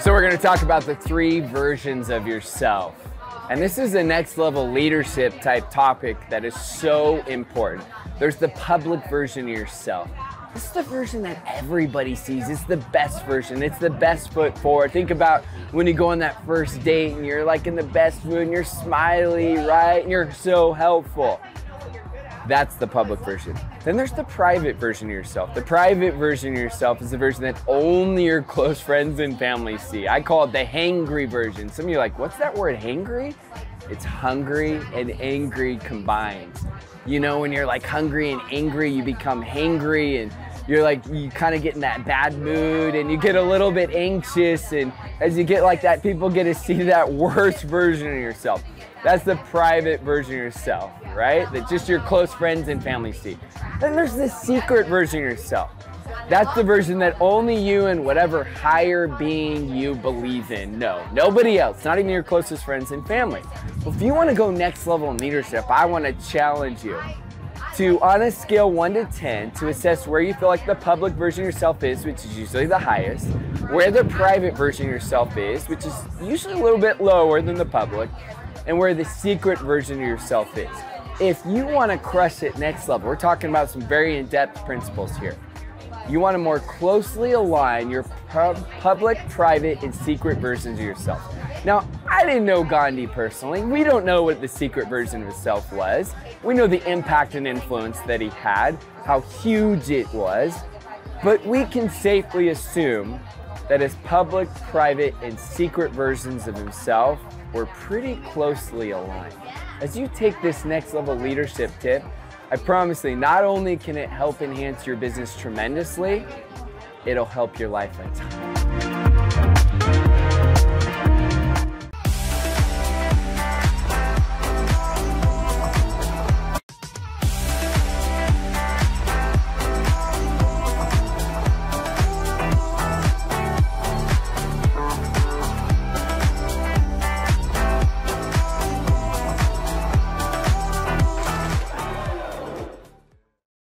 So we're going to talk about the three versions of yourself. And this is a next level leadership type topic that is so important. There's the public version of yourself. This is the version that everybody sees. It's the best version. It's the best foot forward. Think about when you go on that first date and you're like in the best mood and you're smiley, right? And you're so helpful. That's the public version. Then there's the private version of yourself. The private version of yourself is the version that only your close friends and family see. I call it the hangry version. Some of you are like, what's that word, hangry? It's hungry and angry combined. You know, when you're like hungry and angry, you become hangry and you're like, you kind of get in that bad mood and you get a little bit anxious. And as you get like that, people get to see that worst version of yourself. That's the private version of yourself, right? That just your close friends and family see. Then there's the secret version of yourself. That's the version that only you and whatever higher being you believe in. No, nobody else, not even your closest friends and family. Well, if you want to go next level in leadership, I want to challenge you to, on a scale 1 to 10, to assess where you feel like the public version of yourself is, which is usually the highest, where the private version of yourself is, which is usually a little bit lower than the public, and where the secret version of yourself is. If you want to crush it next level, we're talking about some very in-depth principles here. You want to more closely align your public, private, and secret versions of yourself. Now, I didn't know Gandhi personally. We don't know what the secret version of himself was. We know the impact and influence that he had, how huge it was, but we can safely assume that his public, private, and secret versions of himself were pretty closely aligned. As you take this next level leadership tip, I promise you, not only can it help enhance your business tremendously, it'll help your life a ton.